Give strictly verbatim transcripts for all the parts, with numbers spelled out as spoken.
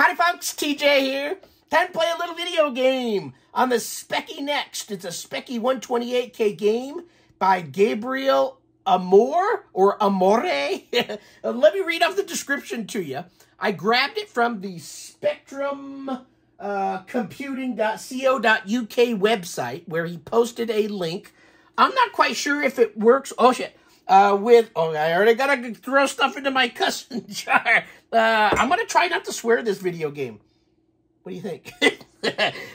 Howdy folks, T J here. Time to play a little video game on the Speccy Next. It's a Speccy one twenty-eight K game by Gabriele Amore, or Amore. Let me read off the description to you. I grabbed it from the spectrum uh, computing dot co dot U K website, where he posted a link. I'm not quite sure if it works. Oh, shit. Uh, with, oh, I already got to throw stuff into my cussing jar. Uh, I'm going to try not to swear this video game. What do you think?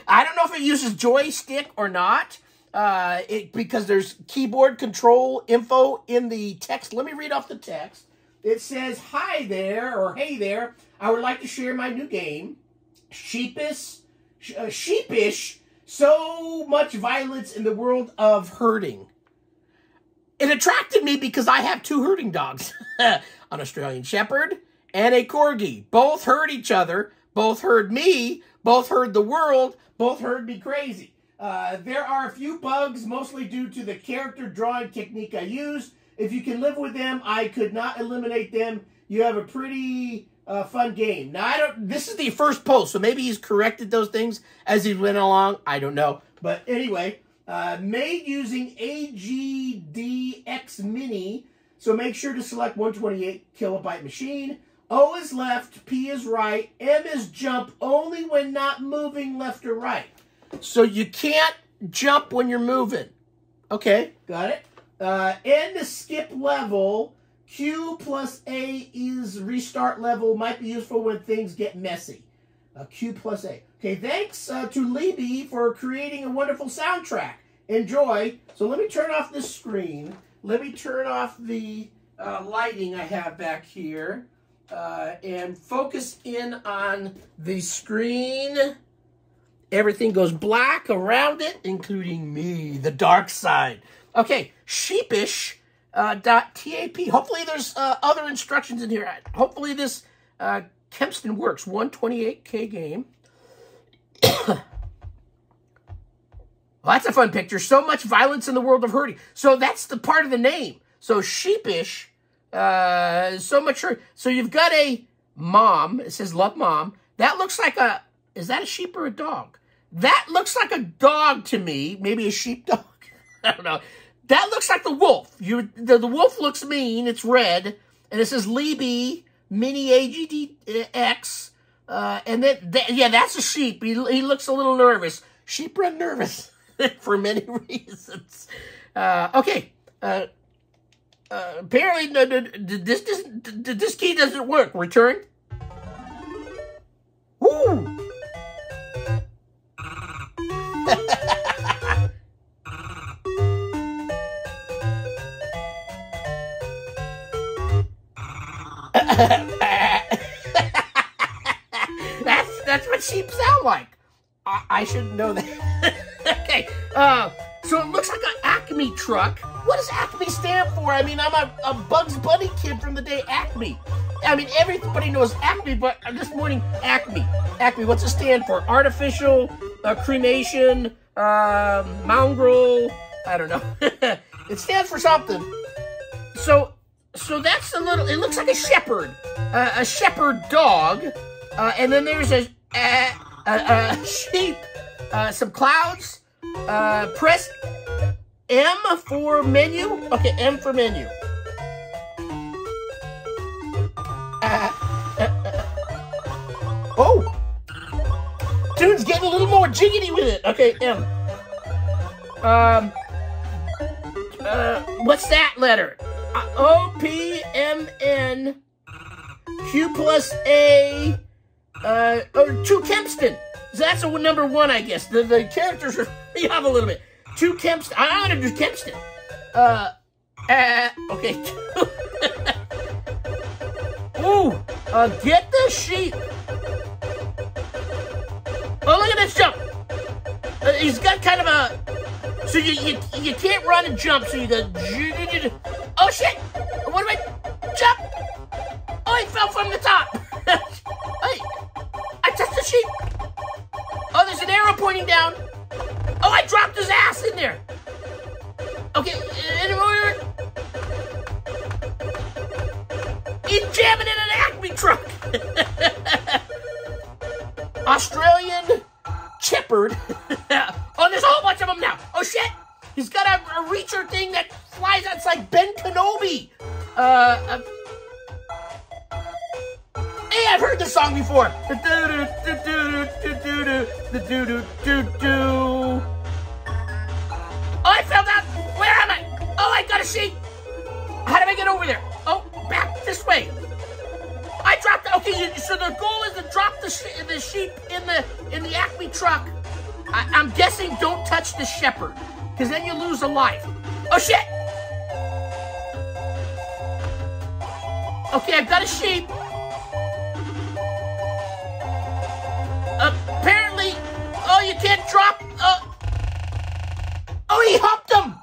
I don't know if it uses joystick or not, uh, it, because there's keyboard control info in the text. Let me read off the text. It says, hi there, or hey there, I would like to share my new game, Sheepish, uh, Sheepish, so much violence in the world of herding. It attracted me because I have two herding dogs, an Australian Shepherd and a Corgi. Both herd each other, both herd me, both herd the world, both herd me crazy. Uh, there are a few bugs, mostly due to the character drawing technique I use. If you can live with them, I could not eliminate them. You have a pretty uh, fun game. Now, I don't. This is the first post, so maybe he's corrected those things as he went along. I don't know. But anyway, Uh, made using A G D X mini, so make sure to select one twenty-eight kilobyte machine. O is left, P is right, M is jump only when not moving left or right. So you can't jump when you're moving. Okay, got it. Uh, N is skip level, Q plus A is restart level, might be useful when things get messy. Uh, Q plus A. Okay, thanks uh, to Libby for creating a wonderful soundtrack. Enjoy. So let me turn off this screen. Let me turn off the uh, lighting I have back here uh, and focus in on the screen. Everything goes black around it, including me, the dark side. Okay, sheepish uh, dot tap. Hopefully there's uh, other instructions in here. Hopefully this Uh, Kempston works. one twenty-eight K game. Well, that's a fun picture. So much violence in the world of herding. So that's the part of the name. So sheepish. Uh, so much. So you've got a mom. It says love mom. That looks like a. Is that a sheep or a dog? That looks like a dog to me. Maybe a sheep dog. I don't know. That looks like the wolf. You. The, the wolf looks mean. It's red, and it says Libby mini A G D X, uh, and then, th yeah, that's a sheep. He, he looks a little nervous. Sheep run nervous for many reasons. Uh, okay, uh, uh, apparently no, no, this, this, this key doesn't work. Return. Woo! that's that's what sheep sound like. I, I shouldn't know that. Okay, uh, so it looks like an ACME truck. What does ACME stand for? I mean, I'm a, a Bugs Bunny kid from the day ACME. I mean, everybody knows ACME, but this morning, ACME. ACME, what's it stand for? Artificial uh, cremation, uh, mongrel, I don't know. It stands for something. So... So that's a little, it looks like a shepherd, uh, a shepherd dog, uh, and then there's a, uh, a, a sheep, uh, some clouds, uh, press M for menu, okay, M for menu. Uh, uh, uh. Oh, dude's getting a little more jiggity with it, okay, M. Um, uh, what's that letter? O P M N Q plus A uh or two Kempston. So that's a number one, I guess. The the characters are me off a little bit. Two Kempston. I don't know do Kempston. Uh uh okay. Ooh, uh get the sheep. Oh, look at this jump. Uh, he's got kind of a so you you you can't run and jump, so you go. Oh, shit! What do I... Jump! Oh, I fell from the top! I... I touched the sheep! Oh, there's an arrow pointing down! Oh, I dropped his ass in there! Okay, any more? He's jamming in an ACME truck! Australian Shepherd. Oh, there's a whole bunch of them now. Oh, shit. He's got a, a reacher thing that flies. That's like Ben Kenobi. Uh, uh, hey, I've heard this song before. The do-do-do-do-do-do-do-do. The do-do-do-do. Oh, I fell down. Where am I? Oh, I got a sheep. How did I get over there? Oh, back this way. I dropped the, okay, so the goal is to drop the, sh the sheep in the in the ACME truck. I, I'm guessing don't touch the shepherd, because then you lose a life. Oh, shit. Okay, I've got a sheep. Apparently, oh, you can't drop, uh, oh, he hopped him.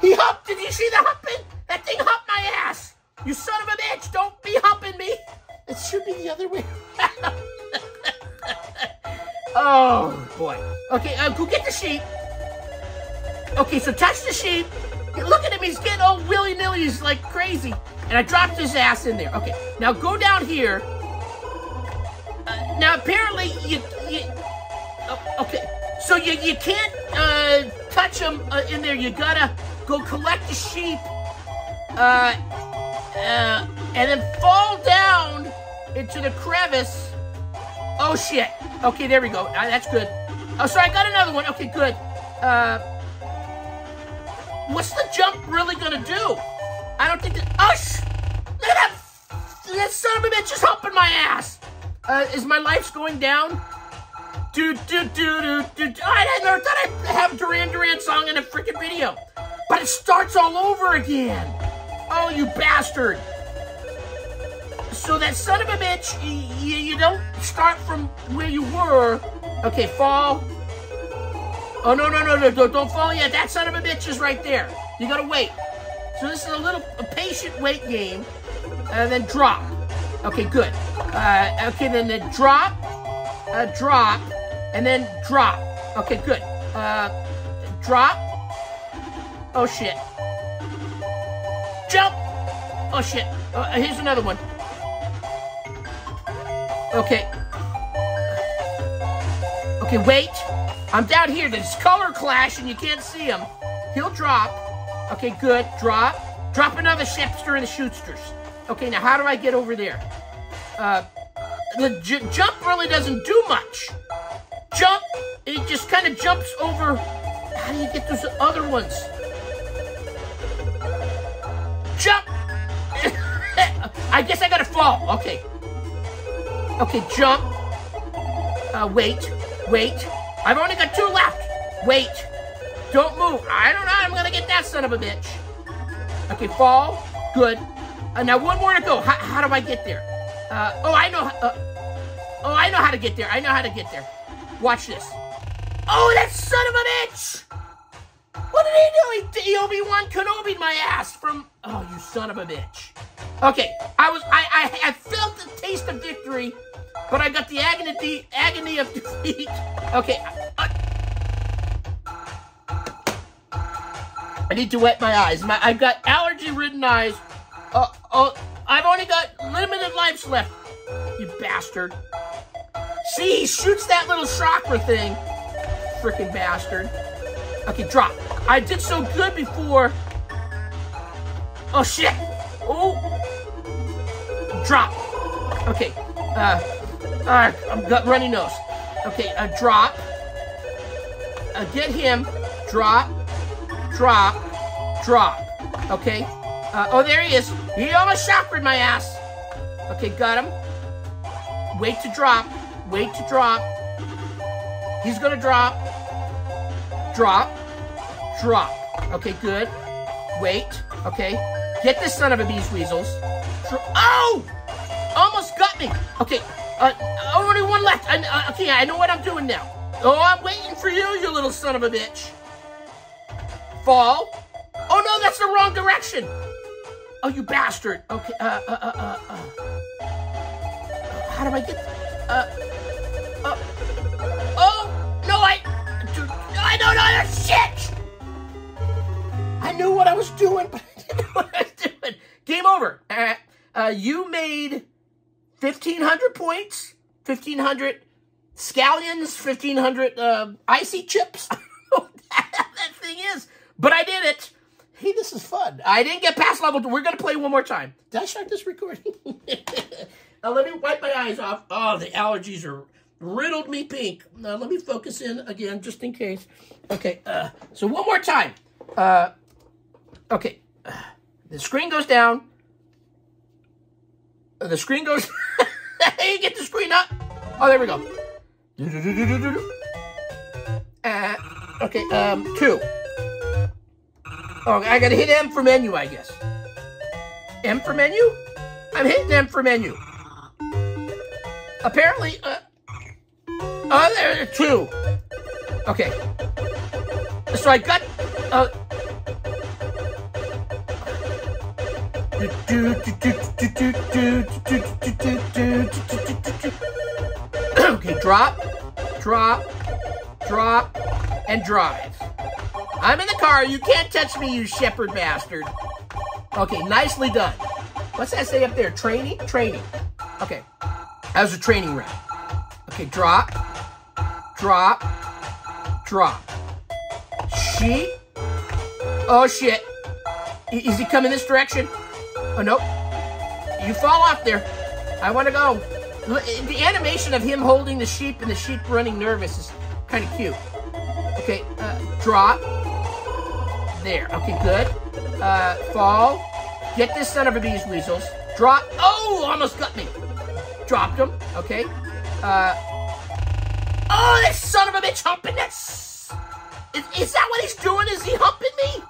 He hopped, did you see the hopping? That thing hopped my ass. You son of a bitch, don't be hopping me. It should be the other way. Oh, boy. Okay, uh, go get the sheep. Okay, so touch the sheep. Look at him, he's getting all willy-nilly, he's like crazy. And I dropped his ass in there. Okay, now go down here. Uh, now, apparently, you... you oh, okay, so you, you can't uh, touch him uh, in there. You gotta go collect the sheep. Uh, uh, and then fall down into the crevice. Oh, shit. Okay, there we go. Uh, that's good. Oh, sorry, I got another one. Okay, good. Uh... What's the jump really gonna do? I don't think that. Oh, sh! Look at that! That son of a bitch is humping my ass! Uh, is my life going down? Do, do, do, do, do. I never thought I'd have Duran Duran song in a freaking video. But it starts all over again. Oh, you bastard. So that son of a bitch, you, you don't start from where you were. Okay, fall. Oh, no, no, no, no, don't, don't fall yet. That son of a bitch is right there. You gotta wait. So this is a little a patient wait game. And then drop. Okay, good. Uh, okay, then, then drop, uh, drop, and then drop. Okay, good. Uh, drop. Oh, shit. Jump. Oh, shit. Uh, here's another one. Okay. Okay, wait. I'm down here. There's color clash and you can't see him. He'll drop. Okay, good. Drop. Drop another shepster in the shootsters. Okay, now how do I get over there? Uh, the j jump really doesn't do much. Jump. It just kind of jumps over. How do you get those other ones? Jump. I guess I gotta fall. Okay. Okay, jump. Uh, wait. Wait. I've only got two left. Wait. Don't move. I don't know. I'm going to get that son of a bitch. Okay, fall. Good. Uh, now, one more to go. How, how do I get there? Uh, oh, I know. Uh, oh, I know how to get there. I know how to get there. Watch this. Oh, that son of a bitch. What did he do? He, he Obi-Wan Kenobi'd my ass from... Oh, you son of a bitch. Okay. I was... I, I, I felt the taste of victory. But I got the agony, agony of defeat. Okay. I, I need to wet my eyes. My, I've got allergy-ridden eyes. Uh, uh, I've only got limited lives left. You bastard. See, he shoots that little chakra thing. Frickin' bastard. Okay, drop. I did so good before. Oh, shit. Oh. Drop. Okay. Uh... Alright, I've got runny nose. Okay, uh, drop. Uh, get him. Drop. Drop. Drop. Okay. Uh, oh, there he is. He almost chakra-ed my ass. Okay, got him. Wait to drop. Wait to drop. He's gonna drop. Drop. Drop. Okay, good. Wait. Okay. Get this son of a bees weasels. Dro oh! Almost got me. Okay. Uh, only one left. I, uh, okay, I know what I'm doing now. Oh, I'm waiting for you, you little son of a bitch. Fall. Oh, no, that's the wrong direction. Oh, you bastard. Okay, uh, uh, uh, uh, uh. How do I get... Uh, uh. Oh, no, I... I don't know. Shit! I knew what I was doing, but I didn't know what I was doing. Game over. All right. Uh, you made... fifteen hundred points, fifteen hundred, scallions, fifteen hundred uh, icy chips. I don't know what that thing is, but I did it. Hey, this is fun. I didn't get past level two. We're going to play one more time. Did I start this recording? Now, let me wipe my eyes off. Oh, the allergies are riddled me pink. Now, let me focus in again, just in case. Okay, uh, so one more time. Uh, okay, uh, the screen goes down. Uh, the screen goes... You get the screen up. Oh, there we go. Uh, okay, um, two. Oh, I gotta hit M for menu, I guess. M for menu? I'm hitting M for menu. Apparently, uh... Oh, there are two. Okay. So I got... Uh... Okay, drop, drop, drop, and drive. I'm in the car. You can't touch me, you shepherd bastard. Okay, nicely done. What's that say up there? Training? Training. Okay. That was a training round. Okay, drop, drop, drop. She? Oh, shit. Is he coming this direction? Oh, nope. You fall off there. I want to go. The animation of him holding the sheep and the sheep running nervous is kind of cute. Okay, uh, drop. There. Okay, good. Uh, fall. Get this son of a bees weasels. Drop. Oh, almost got me. Dropped him. Okay. Uh, oh, that son of a bitch humping this. Is, is that what he's doing? Is he humping me?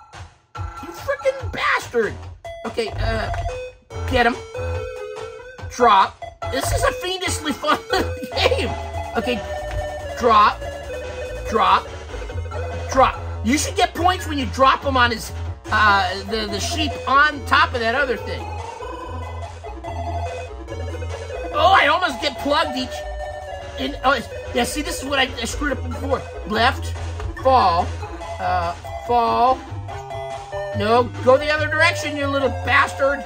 You freaking bastard. Okay, uh, get him. Drop. This is a fiendishly fun game. Okay, drop, drop, drop. You should get points when you drop him on his, uh, the, the sheep on top of that other thing. Oh, I almost get plugged each. In, oh, yeah, see, this is what I, I screwed up before. Left, fall, uh, fall. No, go the other direction, you little bastard.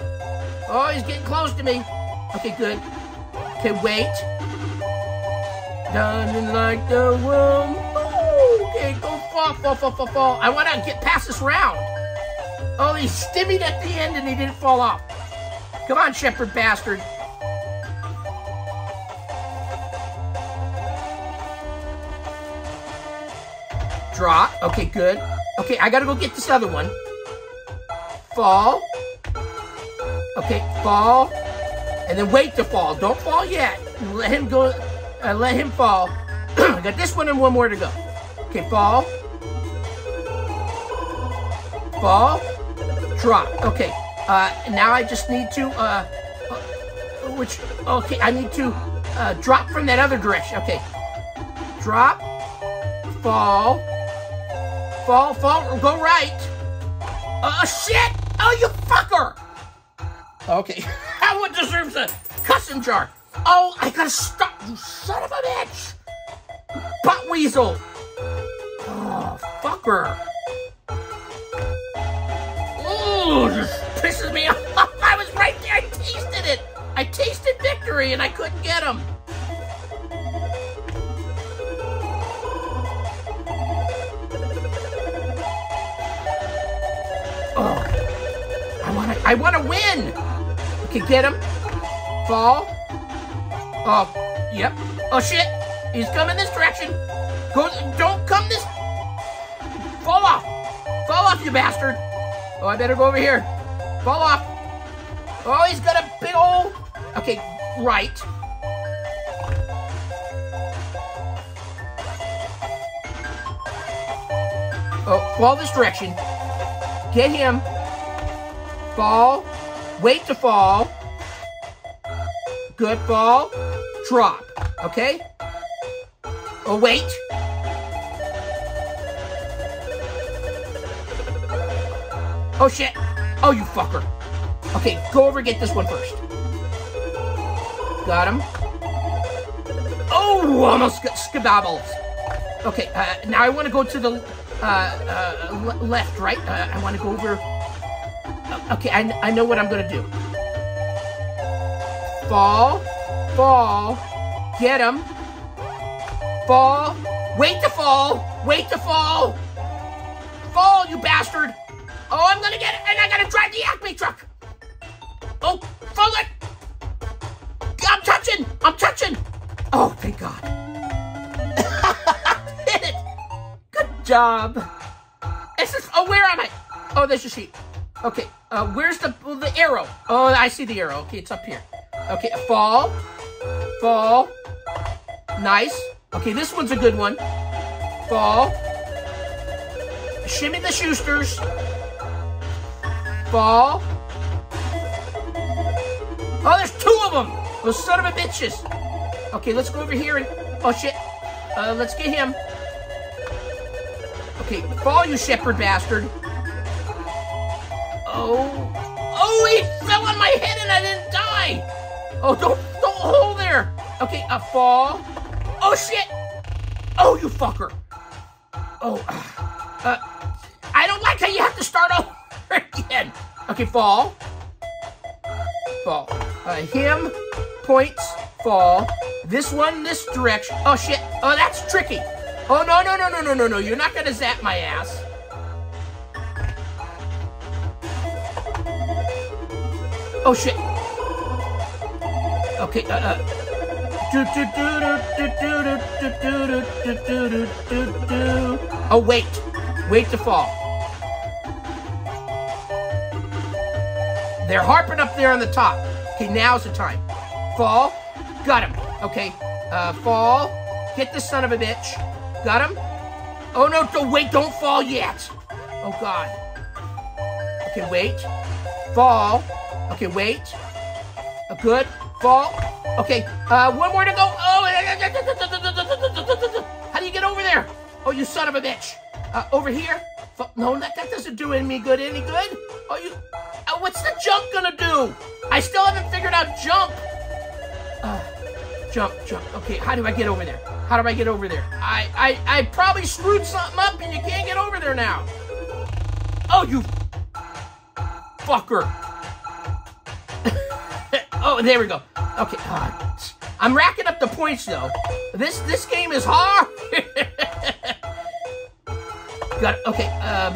Oh, he's getting close to me. Okay, good. Okay, wait. Diamond like the world. Oh, okay, go fall, fall, fall, fall, fall. I want to get past this round. Oh, he stimmied at the end and he didn't fall off. Come on, shepherd bastard. Drop. Okay, good. Okay, I got to go get this other one. Fall. Okay, fall. And then wait to fall. Don't fall yet. Let him go. Uh, let him fall. I got this one and one more to go. Okay, fall. Fall. Drop. Okay. Uh, now I just need to, uh, uh, which, okay, I need to uh, drop from that other direction. Okay. Drop. Fall. Fall, fall, go right. Oh, uh, shit. Oh, you fucker. Okay. That one deserves a cussing jar. Oh, I gotta stop, you son of a bitch. Butt weasel. Oh, fucker. Ooh, this pisses me off. I was right there. I tasted it. I tasted victory and I couldn't get him. Oh, I wanna, I wanna win. Get him. Fall. Oh, yep. Oh, shit. He's coming this direction. Go, don't come this... Fall off. Fall off, you bastard. Oh, I better go over here. Fall off. Oh, he's got a big old... Okay, right. Oh, fall this direction. Get him. Fall. Wait to fall. Good fall. Drop. Okay? Oh, wait. Oh, shit. Oh, you fucker. Okay, go over and get this one first. Got him. Oh, almost got skadabbles. Okay, uh, now I want to go to the uh, uh, left, right? Uh, I want to go over... Okay, I, I know what I'm going to do. Fall. Fall. Get him. Fall. Wait to fall. Wait to fall. Fall, you bastard. Oh, I'm gonna get it. And I gotta drive the ACME truck. Oh, fall it. I'm touching. I'm touching. Oh, thank God. Hit it. Good job. Is this, oh, where am I? Oh, there's your sheep. Okay, uh, where's the the arrow? Oh, I see the arrow. Okay, it's up here. Okay, fall. Fall. Nice. Okay, this one's a good one. Fall. Shimmy the Schusters. Fall. Oh, there's two of them. Those son of a bitches. Okay, let's go over here and... Oh, shit. Uh, let's get him. Okay, fall, you shepherd bastard. Oh. Oh, he fell on my head and I didn't die. Oh, don't, don't hold there. Okay, a fall. Oh, shit. Oh, you fucker. Oh. Uh, I don't like how you have to start over again. Okay, fall. Fall. Uh, him. Points. Fall. This one, this direction. Oh, shit. Oh, that's tricky. Oh, no, no, no, no, no, no, no. You're not going to zap my ass. Oh, shit. Okay, uh, uh. Oh, wait. Wait to fall. They're harping up there on the top. Okay, now's the time. Fall. Got him. Okay. Uh, fall. Get this son of a bitch. Got him. Oh, no. Don't, wait, don't fall yet. Oh, God. Okay, wait. Fall. Okay, wait. Uh, good. Fall. Okay, uh, one more to go. Oh, how do you get over there? Oh, you son of a bitch. Uh, over here. No, that, that doesn't do any good. Any good? Oh, you. Uh, what's the jump gonna do? I still haven't figured out jump. Uh, jump, jump. Okay, how do I get over there? How do I get over there? I, I, I probably screwed something up, and you can't get over there now. Oh, you fucker. Oh, there we go. Okay, uh, I'm racking up the points though. This this game is hard. Got it. Okay, um,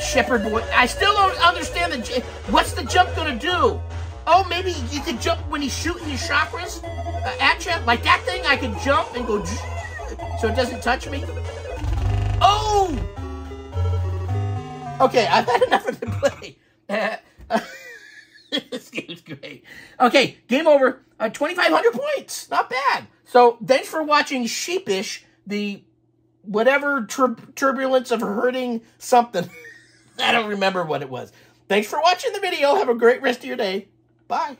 shepherd boy. I still don't understand the what's the jump gonna do? Oh, maybe you could jump when he's shooting his chakras uh, at you. Like that thing, I can jump and go so it doesn't touch me. Oh. Okay, I've had enough of the play. Uh, uh, This game's great. Okay, game over. Uh, twenty-five hundred points. Not bad. So, thanks for watching Sheepish, the whatever tur turbulence of hurting something. I don't remember what it was. Thanks for watching the video. Have a great rest of your day. Bye.